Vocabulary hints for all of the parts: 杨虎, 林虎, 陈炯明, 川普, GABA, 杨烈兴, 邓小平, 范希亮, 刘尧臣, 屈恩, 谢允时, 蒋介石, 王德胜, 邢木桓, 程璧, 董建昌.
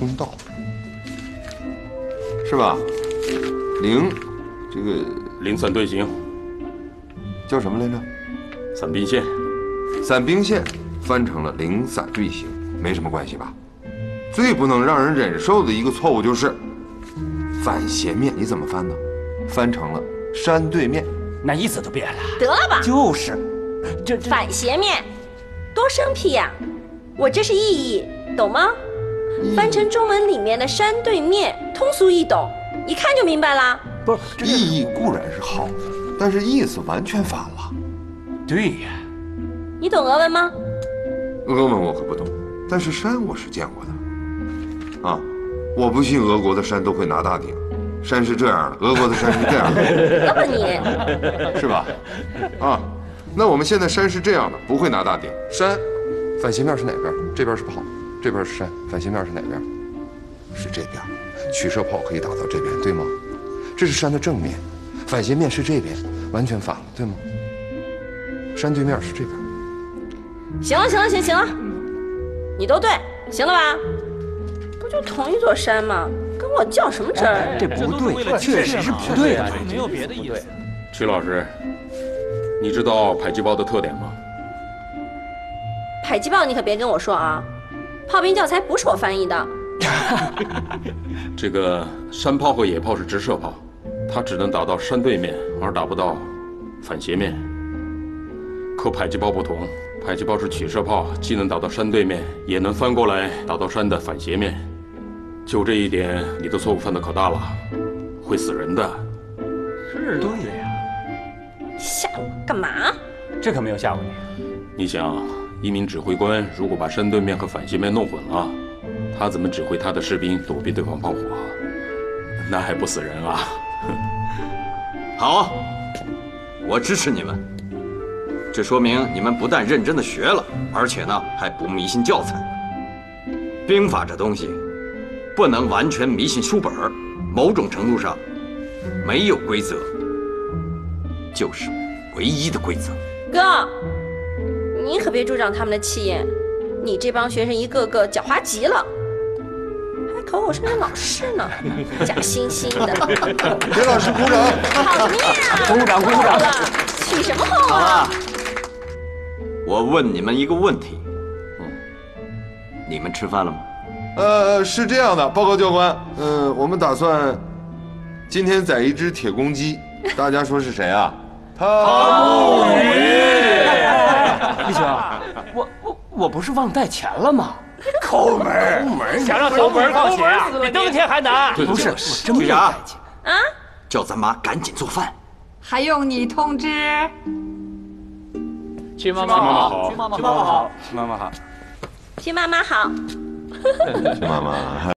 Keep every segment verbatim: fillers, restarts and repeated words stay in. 通道，是吧？零，这个零散队形叫什么来着？散兵线。散兵线翻成了零散队形，没什么关系吧？最不能让人忍受的一个错误就是反斜面，你怎么翻呢？翻成了山对面，那意思就变了。得吧，就是，这这反斜面，多生僻呀！我这是意义，懂吗？ 翻成中文里面的“山对面”，通俗易懂，一看就明白啦。不是，意义固然是好，但是意思完全反了。对呀，你懂俄文吗？俄文我可不懂，但是山我是见过的。啊，我不信俄国的山都会拿大顶，山是这样的，俄国的山是这样的。那么你，是吧？啊，那我们现在山是这样的，不会拿大顶。山，反斜面是哪边？这边是炮。 这边是山，反斜面是哪边？是这边，取射炮可以打到这边，对吗？这是山的正面，反斜面是这边，完全反了，对吗？山对面是这边。行了，行了，行行了，你都对，行了吧？不就同一座山吗？跟我较什么真儿？这不对，确实是不对的，没有别的意思。曲老师，你知道迫击炮的特点吗？迫击炮，你可别跟我说啊！ 炮兵教材不是我翻译的。这个山炮和野炮是直射炮，它只能打到山对面，而打不到反斜面。可迫击炮不同，迫击炮是取射炮，既能打到山对面，也能翻过来打到山的反斜面。就这一点，你的错误犯得可大了，会死人的。是对呀。吓我干嘛？这可没有吓唬你。你想。 一名指挥官如果把山对面和反斜面弄混了，他怎么指挥他的士兵躲避对方炮火？那还不死人啊！好，我支持你们。这说明你们不但认真的学了，而且呢还不迷信教材。兵法这东西，不能完全迷信书本儿，某种程度上，没有规则就是唯一的规则。哥。 你可别助长他们的气焰，你这帮学生一个个狡猾极了，还口口声声老师呢，假惺惺的。给老师鼓掌！好什么呀？鼓掌鼓掌！取什么后啊？我问你们一个问题，你们吃饭了吗？呃，是这样的，报告教官，呃，我们打算今天宰一只铁公鸡，大家说是谁啊？汤姆。 李兄，我我我不是忘带钱了吗？抠门，抠门，想让抠门靠前，比登天还难。不是，真没带钱啊！叫咱妈赶紧做饭，还用你通知？亲妈妈好，亲妈妈好，亲妈妈好，亲妈妈好，亲妈妈。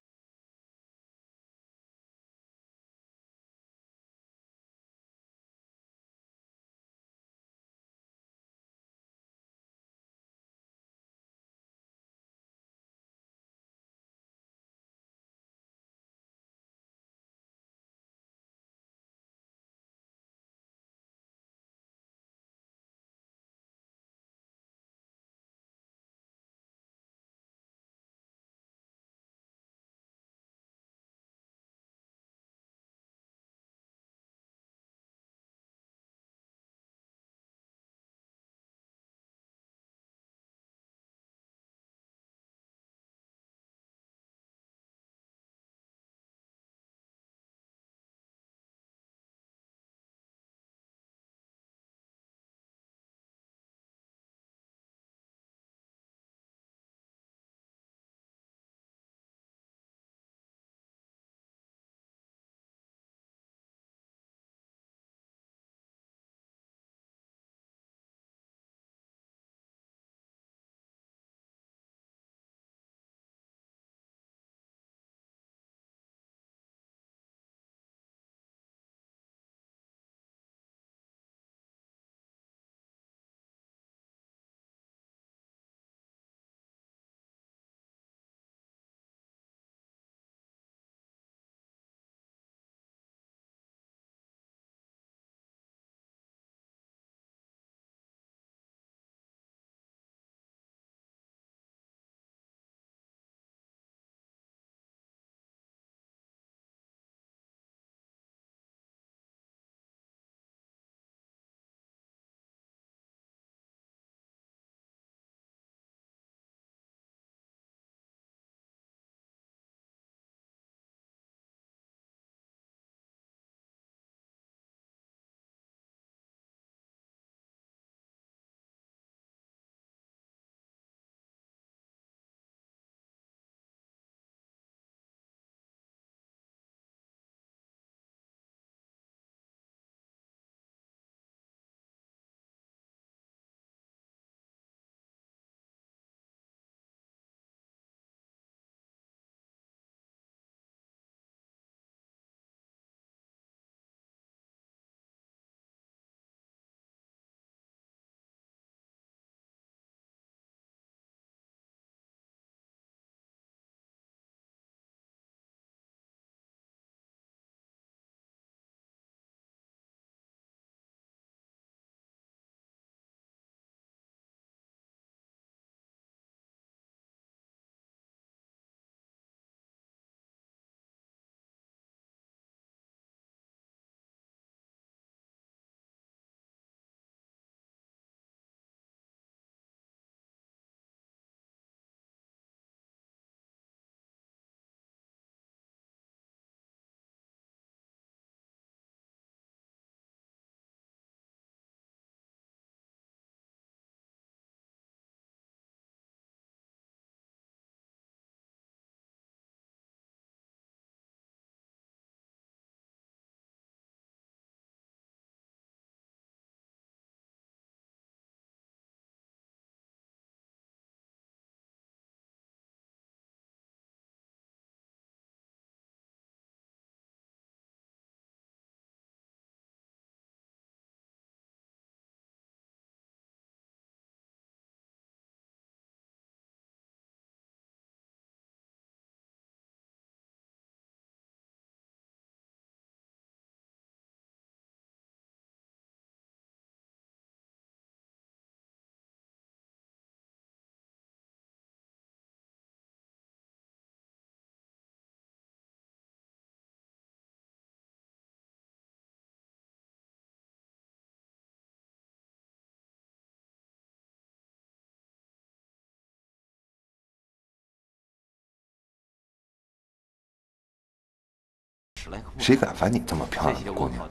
谁敢烦你这么漂亮的姑娘？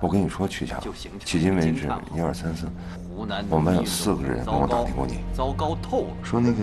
我跟你说，曲霞，迄今为止一二三四，我们班有四个人跟我打听过你，糟糕透了，说那个。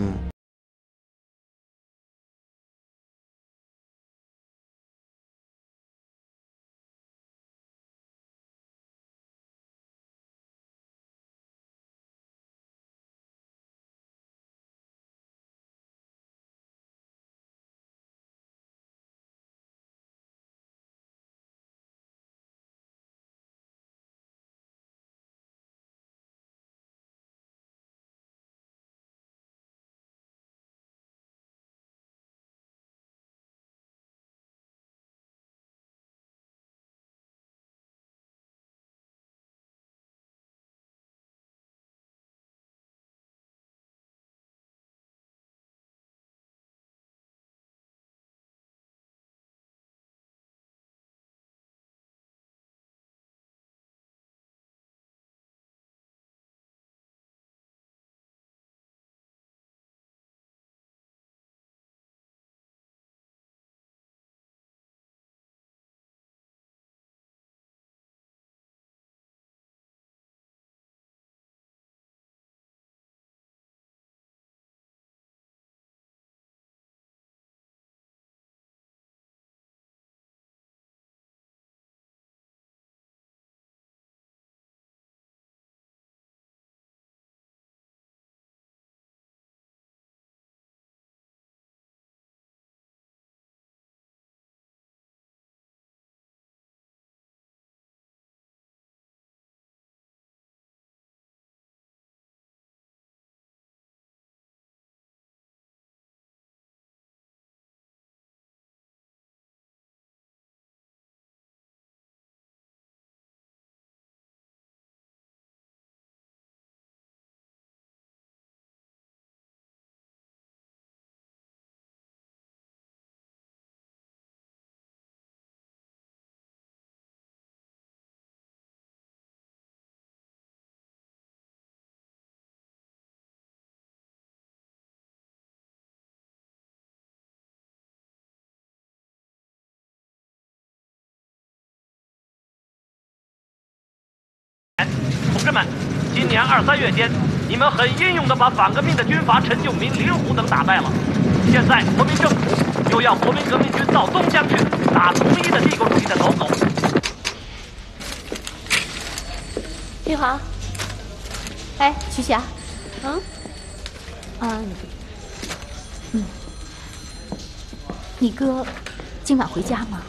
同志们，今年二三月间，你们很英勇地把反革命的军阀陈炯明、林虎等打败了。现在国民政府又要国民革命军到东江去打统一的帝国主义的狗狗。玉航，哎，徐霞，嗯，啊，嗯，你哥今晚回家吗？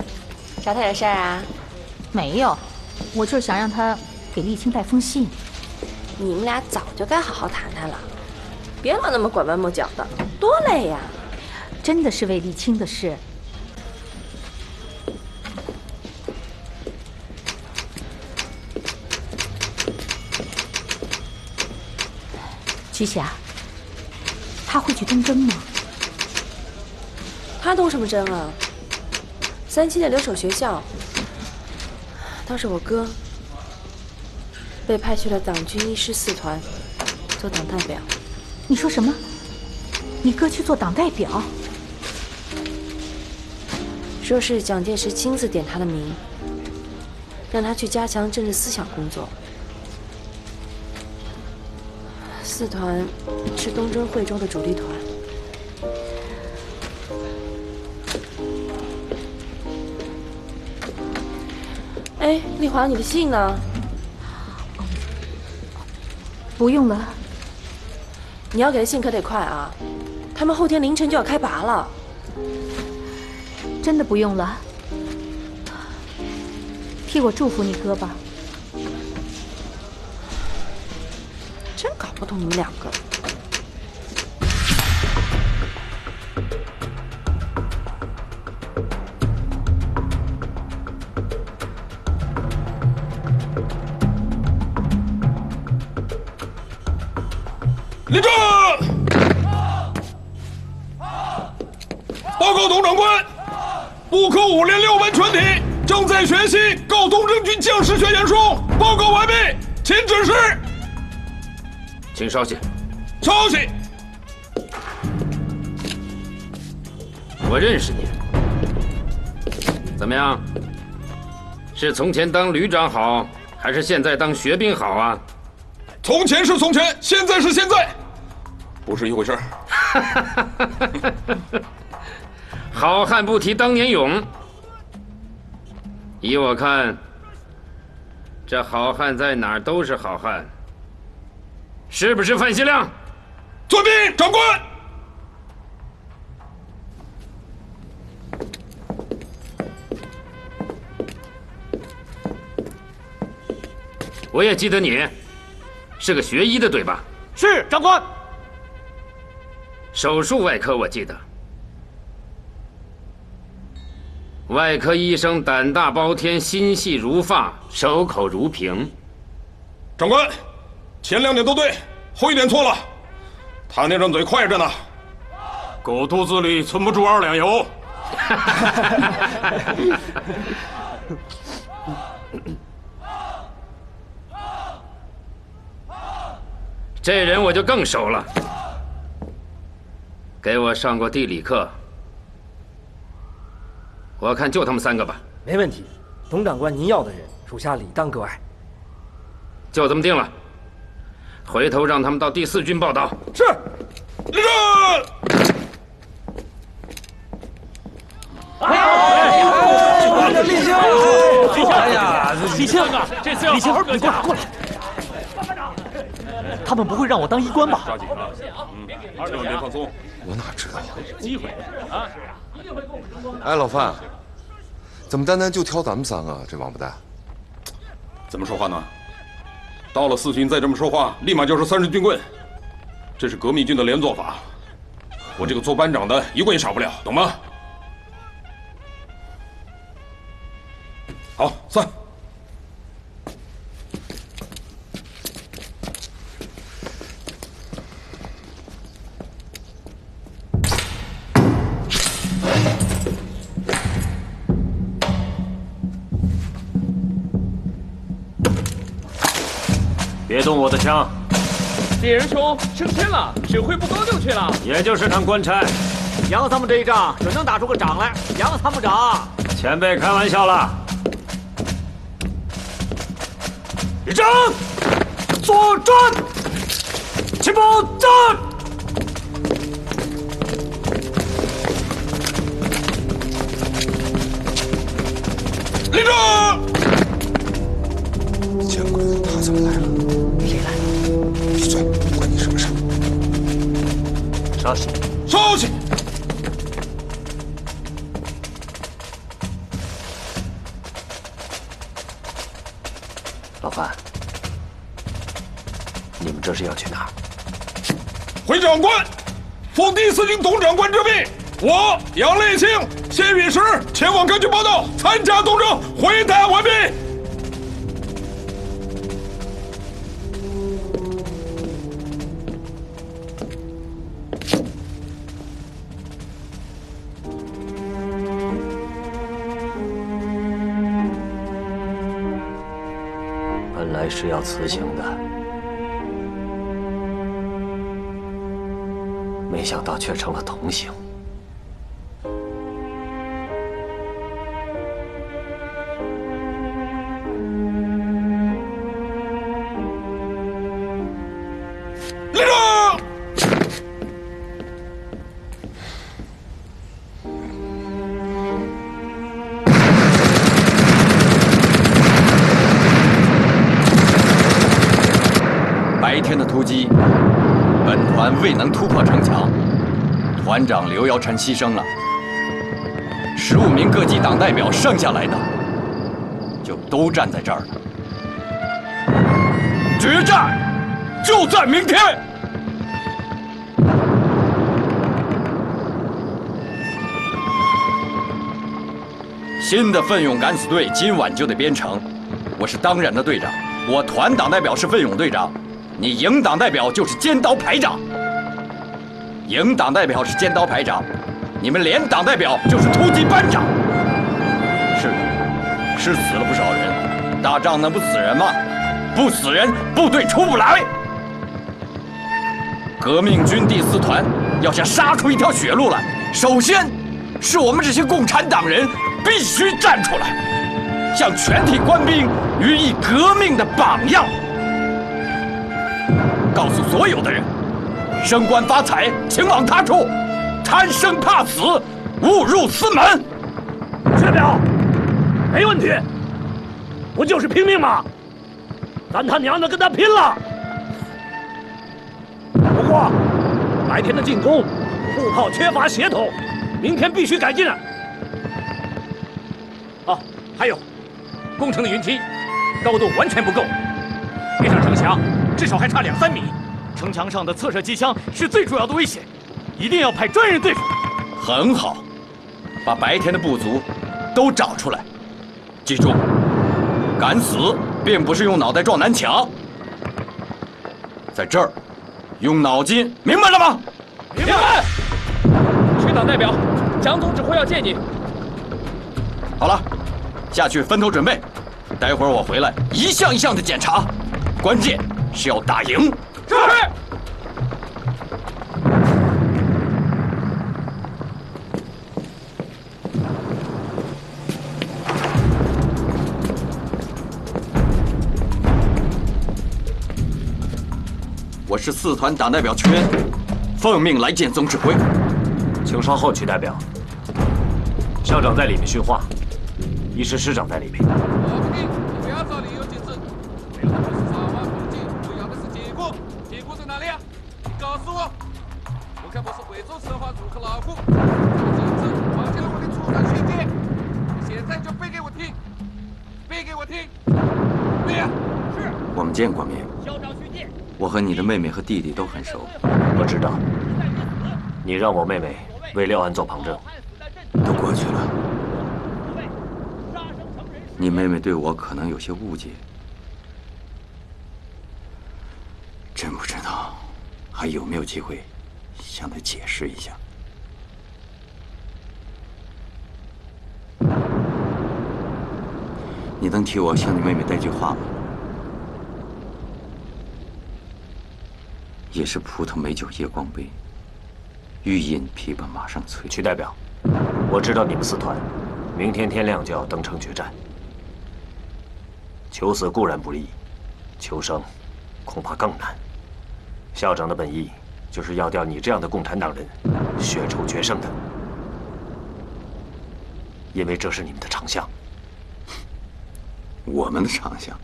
找他有事儿啊？没有，我就是想让他。 给沥青带封信，你们俩早就该好好谈谈了，别老那么拐弯抹角的，多累呀！真的是为沥青的事。菊霞，他会去东征吗？他东什么征啊？三七的留守学校，倒是我哥。 被派去了党军一师四团，做党代表。你说什么？你哥去做党代表？说是蒋介石亲自点他的名，让他去加强政治思想工作。四团是东征惠州的主力团。哎，丽华，你的信呢？ 不用了，你要给的信可得快啊！他们后天凌晨就要开拔了。真的不用了，替我祝福你哥吧。真搞不懂你们两个。 连长，报告董长官，部科五连六班全体正在学习《告东征军将士学演说》，报告完毕，请指示。请稍息。稍息。我认识你，怎么样？是从前当旅长好，还是现在当学兵好啊？从前是从前，现在是现在，不是一回事儿。好汉不提当年勇。依我看，这好汉在哪儿都是好汉。是不是范希亮？遵命，长官。 我也记得你是个学医的，对吧？是，长官。手术外科我记得，外科医生胆大包天，心细如发，守口如瓶。长官，前两点都对，后一点错了。他那张嘴快着呢，狗肚子里存不住二两油。这人我就更熟了，给我上过地理课。我看就他们三个吧。没问题，董长官您要的人，属下理当割爱。就这么定了，回头让他们到第四军报道。是，立正！哎呀，立正！哎呀，立正啊！这次要立正，你过来，过来。 他们不会让我当医官吧？抓紧啊！嗯，千万别放松。我哪知道啊？机会啊！哎，老范，怎么单单就挑咱们三个？这王八蛋，怎么说话呢？到了四军再这么说话，立马就是三十军棍。这是革命军的连坐法，我这个做班长的一棍也少不了，懂吗？好，散。 别动我的枪！李仁兄升天了，指挥部都就去了。也就是趟官差。杨参谋这一仗准能打出个长来。杨参谋长，前辈开玩笑了。立正，坐正，起步站。立正。见鬼，他怎么来了？ 收起！收起！老范，你们这是要去哪儿？回长官，奉第四军董长官之命，我杨烈兴、谢允时前往各军报道，参加东征。回答完毕。是要辞行的，没想到却成了同行。立正！白天的突击，本团未能突破城墙，团长刘尧臣牺牲了。十五名各级党代表剩下来的，就都站在这儿了。决战就在明天！新的奋勇敢死队今晚就得编成，我是当然的队长，我团党代表是奋勇队长。 你营党代表就是尖刀排长，营党代表是尖刀排长，你们连党代表就是突击班长。是，是死了不少人，打仗能不死人吗？不死人，部队出不来。革命军第四团要想杀出一条血路来，首先是我们这些共产党人必须站出来。向全体官兵予以革命的榜样。告诉所有的人，升官发财请往他处，贪生怕死勿入私门。学表，没问题，不就是拼命吗？咱他娘的跟他拼了！不过，白天的进攻，步炮缺乏协同，明天必须改进啊！ 啊，还有，工程的云梯高度完全不够，离上城墙至少还差两三米。城墙上的侧射机枪是最主要的威胁，一定要派专人对付。很好，把白天的不足都找出来。记住，敢死并不是用脑袋撞南墙，在这儿用脑筋，明白了吗？明白。区党代表，蒋总指挥要见你。好了。 下去分头准备，待会儿我回来一项一项的检查，关键是要打赢。是。我是四团党代表屈恩，奉命来见总指挥，请稍后，曲代表。校长在里面训话。 一师师长在里面。不要找理由解释，我要的是沙湾附近，我要的是解雇，解雇在哪里啊？你告诉我，我看我是伪装蛇花组和老顾，这绑架了我的初三学姐，你现在就背给我听，背给我听。对呀，是。我们见过面。校长去见。我和你的妹妹和弟弟都很熟。我知道。你让我妹妹为廖案做旁证，都过去了。 你妹妹对我可能有些误解，真不知道还有没有机会向她解释一下。你能替我向你妹妹带句话吗？也是葡萄美酒夜光杯，欲饮琵琶马上催。曲代表，我知道你们四团明天天亮就要登城决战。 求死固然不易，求生恐怕更难。校长的本意就是要调你这样的共产党人血仇决胜的，因为这是你们的长项。我们的长项。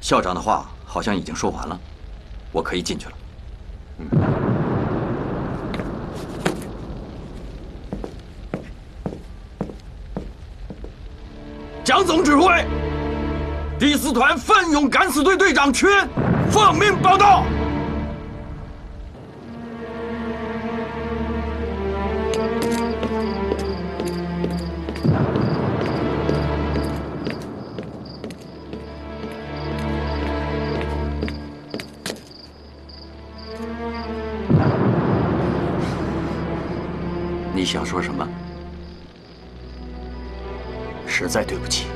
校长的话好像已经说完了，我可以进去了。嗯。 蒋总指挥，第四团奋勇敢死队队长屈恩奉命报道。你想说什么？ 实在对不起。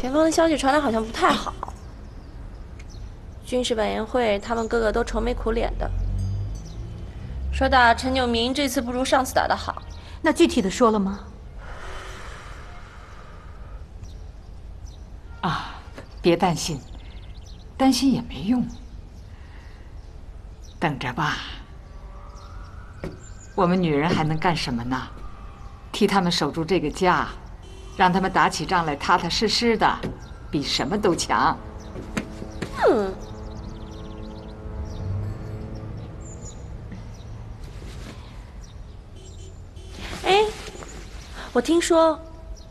前方的消息传来好像不太好，军事委员会他们个个都愁眉苦脸的。说打陈炯明这次不如上次打的好，那具体的说了吗？啊，别担心，担心也没用，等着吧。我们女人还能干什么呢？替他们守住这个家。 让他们打起仗来踏踏实实的，比什么都强。嗯。哎，我听说，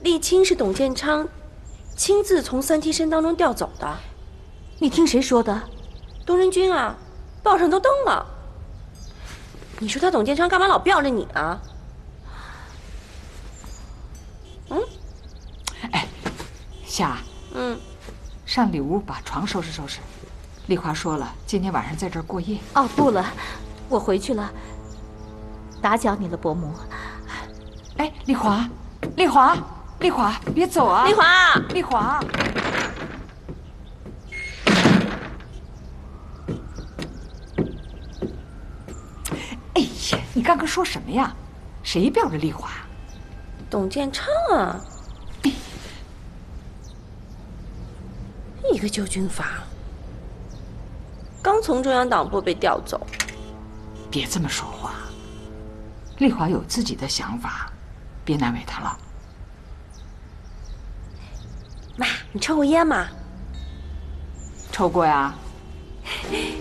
沥青是董建昌亲自从三梯山当中调走的。你听谁说的？董仁君啊，报上都登了。你说他董建昌干嘛老吊着你啊？嗯。 夏，嗯，上里屋把床收拾收拾。丽华说了，今天晚上在这儿过夜。哦，不了，我回去了。打搅你了，伯母。哎，丽华，丽华，丽华，别走啊！丽华，丽华。哎呀，你刚刚说什么呀？谁吊着丽华？董建昌啊。 一个旧军阀，刚从中央党部被调走。别这么说话，丽华有自己的想法，别难为她了。妈，你抽过烟吗？抽过呀。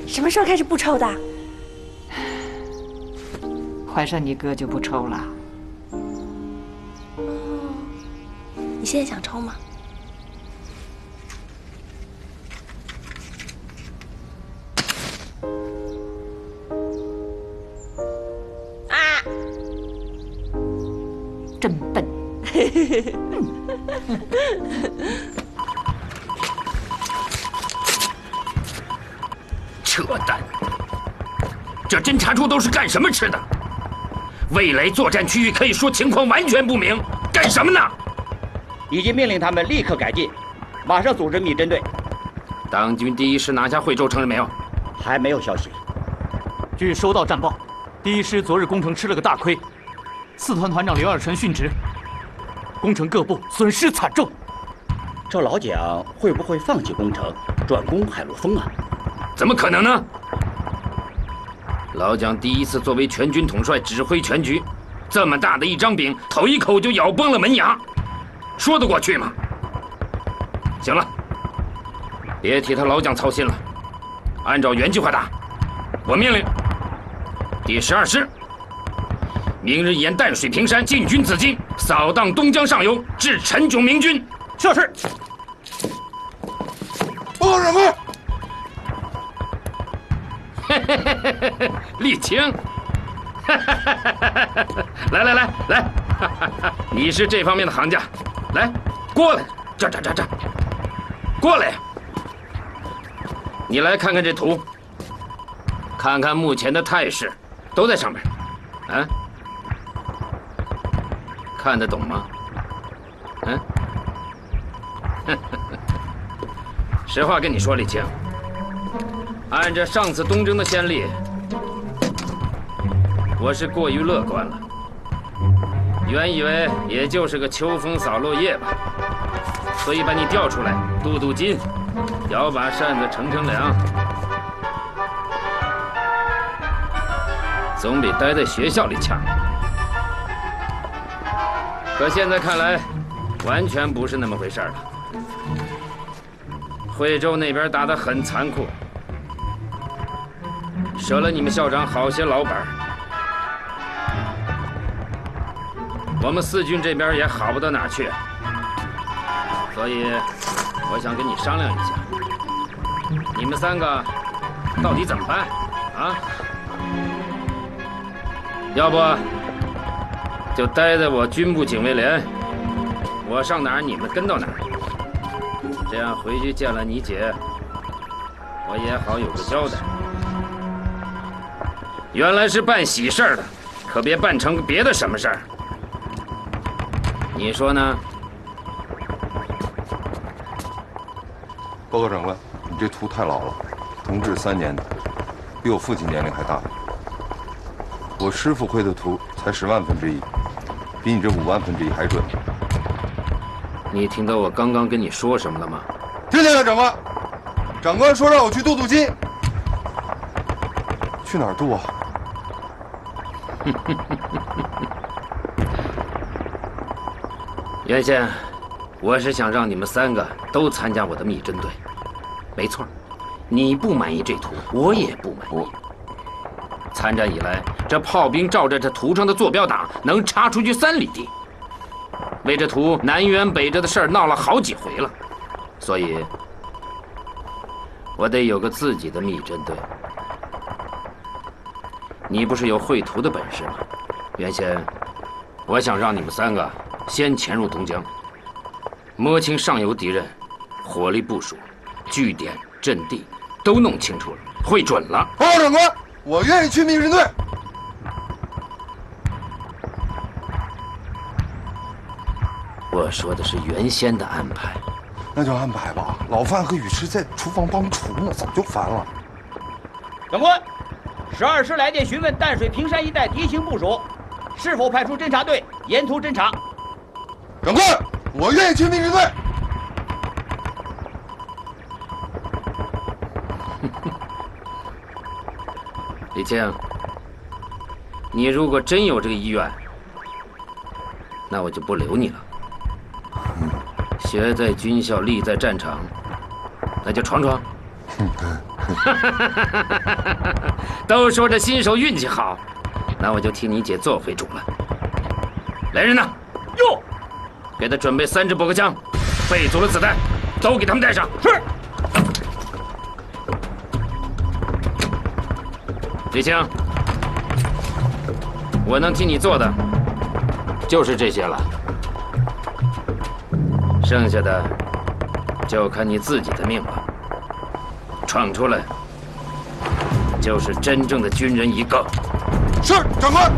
什么时候开始不抽的？怀上你哥就不抽了。哦，你现在想抽吗？ 真笨！扯淡！这侦察处都是干什么吃的？未来作战区域可以说情况完全不明，干什么呢？已经命令他们立刻改进，马上组织密针队。党军第一师拿下惠州城了没有？还没有消息。据收到战报，第一师昨日攻城吃了个大亏。 四团团长刘尔臣殉职，工程各部损失惨重。这老蒋会不会放弃工程，转攻海陆丰啊？怎么可能呢？老蒋第一次作为全军统帅指挥全局，这么大的一张饼，头一口就咬崩了门牙，说得过去吗？行了，别替他老蒋操心了，按照原计划打。我命令第十二师。 明日沿淡水屏山进军紫金，扫荡东江上游，至陈炯明军。是是。报什么？嘿嘿嘿嘿嘿！沥青，来来来来，你是这方面的行家，来，过来，这这这这，过来呀！你来看看这图，看看目前的态势，都在上面，啊。 看得懂吗？嗯，实话跟你说，李青，按照上次东征的先例，我是过于乐观了。原以为也就是个秋风扫落叶吧，所以把你调出来镀镀金，摇把扇子乘乘凉，总比待在学校里强。 可现在看来，完全不是那么回事了。惠州那边打得很残酷，折了你们校长好些老本儿。我们四军这边也好不到哪去，所以我想跟你商量一下，你们三个到底怎么办啊？要不？ 就待在我军部警卫连，我上哪儿你们跟到哪儿，这样回去见了你姐，我也好有个交代。原来是办喜事儿的，可别办成别的什么事儿。你说呢？报告长官，你这图太老了，同治三年的，比我父亲年龄还大。我师傅绘的图才十万分之一，比你这五万分之一还准。你听到我刚刚跟你说什么了吗？听见了，长官。长官说让我去镀镀金。去哪儿镀啊？原先我是想让你们三个都参加我的密侦队，没错，你不满意这图，我也不满意。参战以来，这炮兵照着这图上的坐标打，能插出去三里地，为这图南辕北辙的事儿闹了好几回了，所以，我得有个自己的密侦队。你不是有绘图的本事吗？原先，我想让你们三个先潜入东江，摸清上游敌人，火力部署、据点、阵地都弄清楚了，会准了。报告长官，我愿意去密侦队。我说的是原先的安排，那就安排吧。老范和雨池在厨房帮厨呢，早就烦了。长官，十二师来电询问淡水屏山一带敌情部署，是否派出侦察队沿途侦察。长官，我愿意去密侦队。李青，你如果真有这个意愿，那我就不留你了。学在军校，立在战场，那就闯闯。都说这新手运气好，那我就替你姐做回主了。来人呐！哟，给他准备三支驳壳枪，备足了子弹，都给他们带上。是。李青，我能替你做的就是这些了，剩下的就看你自己的命了。闯出来就是真正的军人一个。是，长官。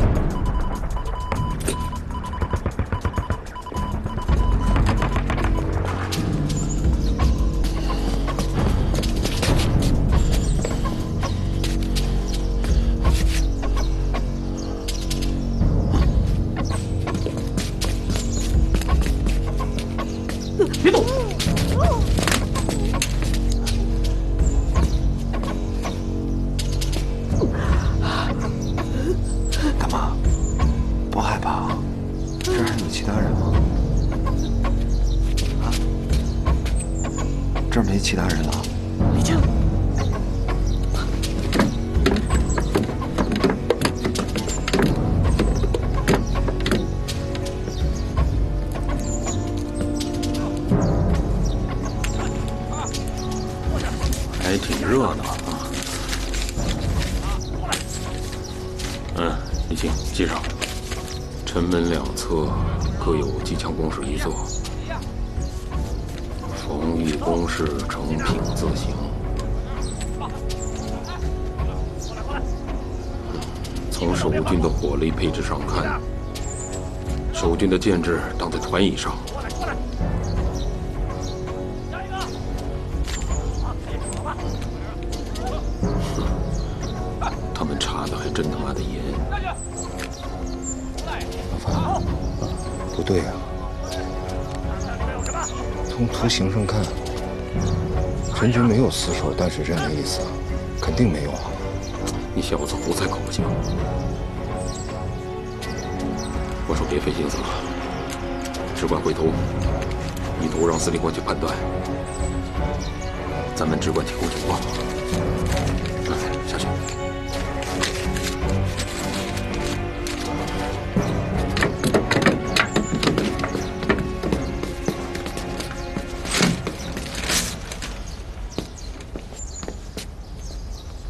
的建制挡在船以上，他们查的还真他妈的严。老范，不对啊！从图形上看，陈军没有死守淡水镇的意思，肯定没有啊！你小子胡猜狗叫！我说别费心思了，只管绘图，以图让司令官去判断，咱们只管提供情报。下去。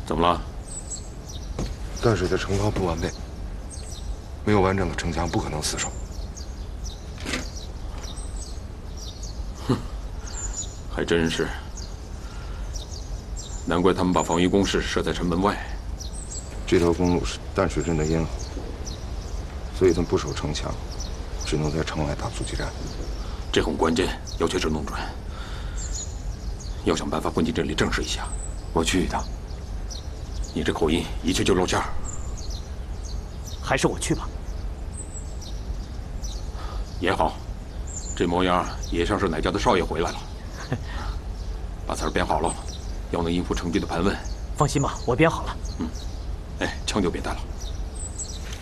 怎么了？淡水的城防不完备。没有完整的城墙，不可能死守。哼，还真是，难怪他们把防御工事设在城门外。这条公路是淡水镇的咽喉，所以他们不守城墙，只能在城外打阻击战。这很关键，要确实弄准。要想办法混进这里证实一下。我去一趟。你这口音一去就露馅儿。还是我去吧。也好，这模样也像是哪家的少爷回来了。把词儿编好了，要能应付程璧的盘问。放心吧，我编好了。嗯。哎，枪就别带了。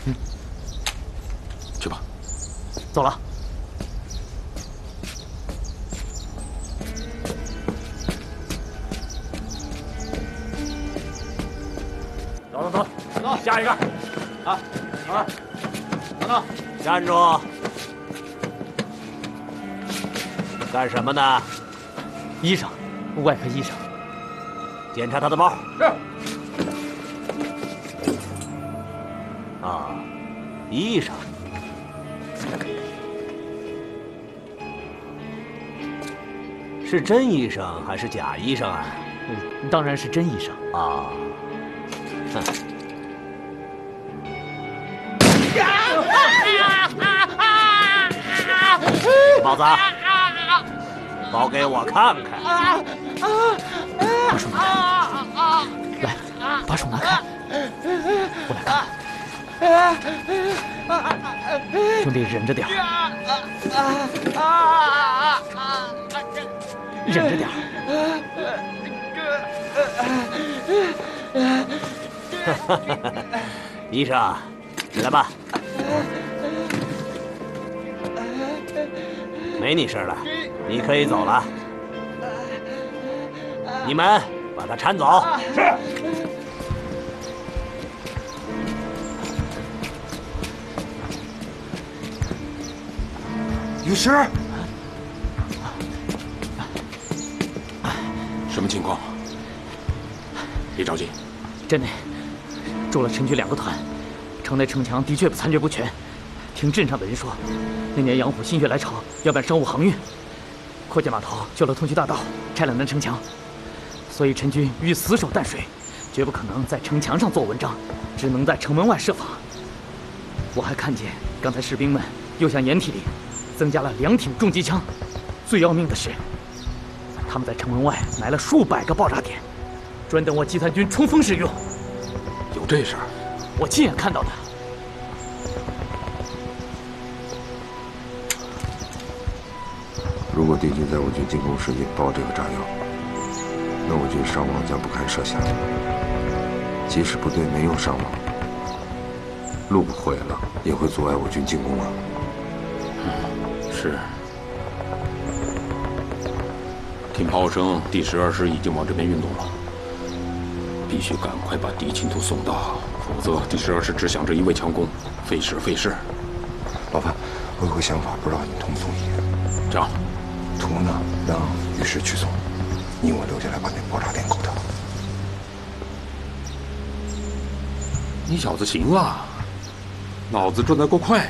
嗯。去吧。走了。 走走走走，下一个，啊啊，等等，站住！干什么呢？衣裳，外科衣裳。检查他的包。是。啊，衣裳。是真衣裳还是假衣裳啊？嗯，当然是真衣裳。啊。 哼！豹子，包给我看看！把手拿开！来，把手拿开！我来看。兄弟，忍着点儿，忍着点儿。 医生，你来吧，没你事了，你可以走了。你们把他搀走。是。医师，什么情况？别着急，真的。 住了陈局两个团，城内城墙的确残缺不全。听镇上的人说，那年杨虎心血来潮要办商务航运，扩建码头，修了通衢大道，拆了南城墙，所以陈军欲死守淡水，绝不可能在城墙上做文章，只能在城门外设防。我还看见刚才士兵们又向掩体里增加了两挺重机枪，最要命的是，他们在城门外埋了数百个爆炸点，专等我集团军冲锋时用。 有这事儿，我亲眼看到的。如果敌军在我军进攻时引爆这个炸药，那我军伤亡将不堪设想。即使部队没有伤亡，路不毁了也会阻碍我军进攻啊。嗯，是。听炮声，第十二师已经往这边运动了。 必须赶快把敌情图送到，否则第十二师只想着一味强攻，费事费事。老范，我有个想法，不知道你同不同意？这样，图呢让于师去送，你我留下来把那爆炸点搞掉。你小子行啊，脑子转得够快。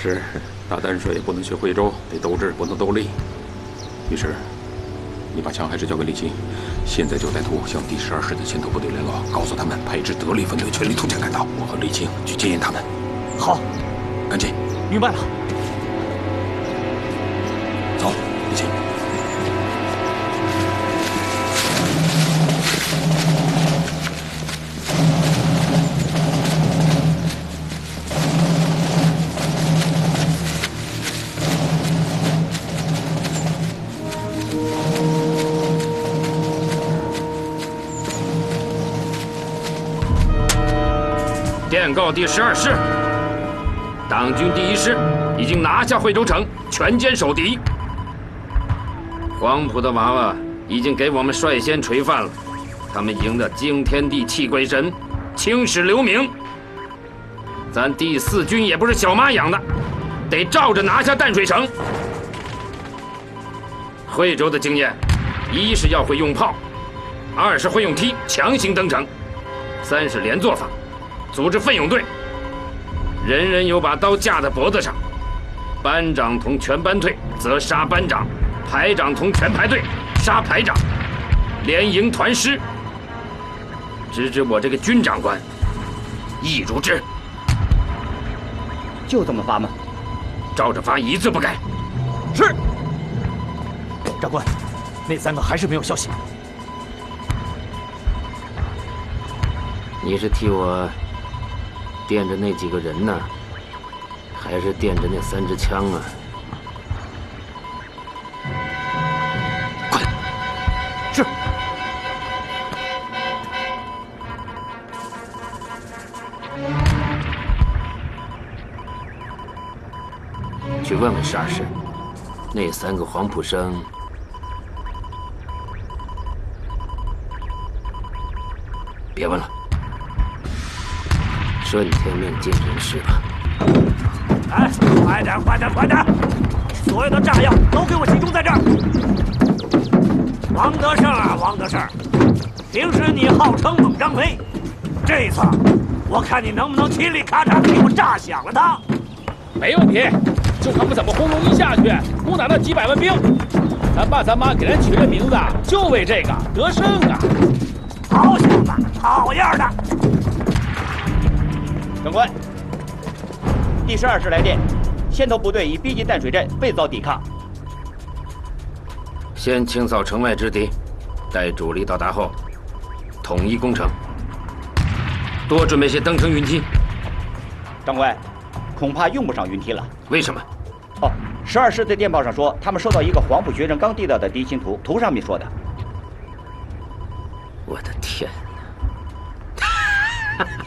是，打淡水不能学徽州，得斗智不能斗力。于师。 你把枪还是交给李鑫，现在就带图向第十二师的先头部队联络，告诉他们派一支德力分队全力突击赶到。我和李鑫去接应他们。好，赶紧。明白了。走，李鑫。电告第十二师，党军第一师已经拿下惠州城，全歼守敌。黄埔的娃娃已经给我们率先垂范了，他们赢得惊天地泣鬼神，青史留名。咱第四军也不是小妈养的，得照着拿下淡水城。惠州的经验，一是要会用炮，二是会用梯强行登城，三是连坐法。 组织奋勇队，人人有把刀架在脖子上，班长同全班退，则杀班长；排长同全排队，杀排长，连营团师，直至我这个军长官，亦如之。就这么发吗？照着发，一字不改。是。长官，那三个还是没有消息。你是替我惦着那几个人呢，还是惦着那三支枪啊？ 去问问十二师，那三个黄埔生别问了，顺天命尽人事吧。哎，快点，快点，快点！所有的炸药都给我集中在这儿。王德胜啊，王德胜，平时你号称猛张飞，这一次我看你能不能嘁里咔嚓给我炸响了它？没问题。 就看我们怎么轰隆一下去，攻打那几百万兵。咱爸咱妈给咱取这名字，就为这个德胜啊！好小子，好样的！长官，第十二师来电，先头部队已逼近淡水镇，未遭抵抗。先清扫城外之敌，待主力到达后，统一攻城。多准备些登城云梯。长官。 恐怕用不上云梯了。为什么？哦，十二师在电报上说，他们收到一个黄埔学生刚地道的敌情图，图上面说的。我的天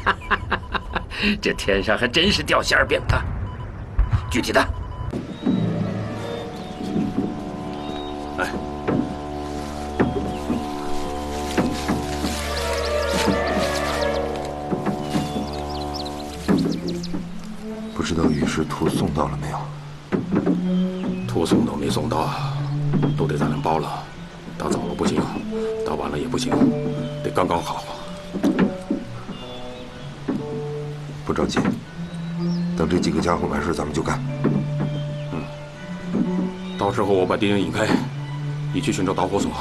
哪！这天上还真是掉馅儿饼的。具体的，哎，不知道雨师图送到了没有？图送到没送到，都得咱俩包了。打早了不行，打晚了也不行，得刚刚好。不着急，等这几个家伙完事，咱们就干。嗯，到时候我把敌人引开，你去寻找导火索。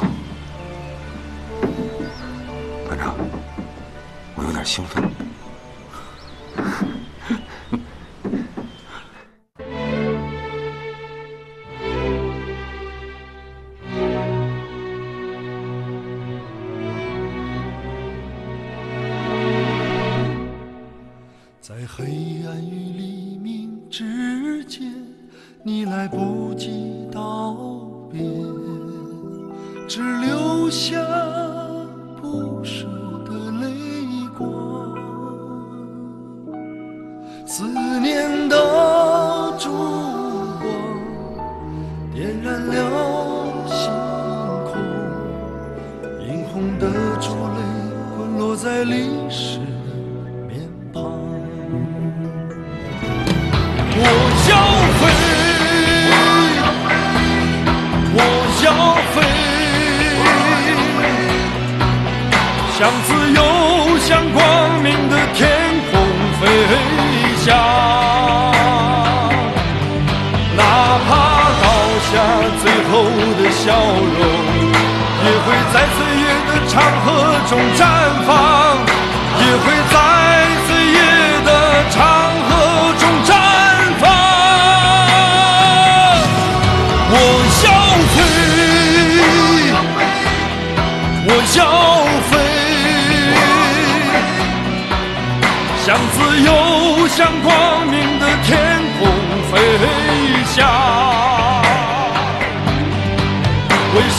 班长，我有点兴奋。 为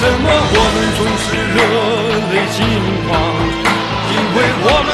什么我们总是热泪盈眶？因为我们。